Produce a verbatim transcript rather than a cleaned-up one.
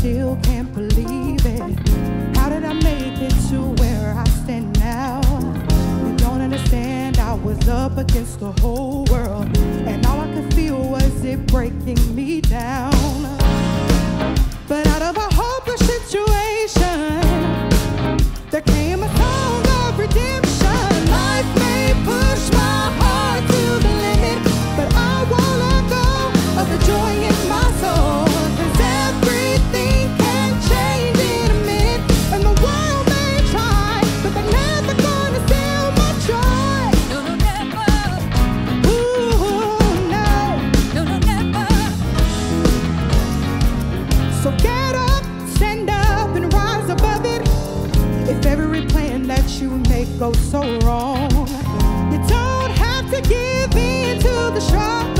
still can't believe it. How did I make it to where I stand now? You don't understand, I was up against the whole world, and all I could feel was it breaking me down. But out of a hopeless situation, there came a song of redemption. Life may push my heart to the limit, but I won't let go of the joy in my soul. Go so wrong. You don't have to give in to the struggle.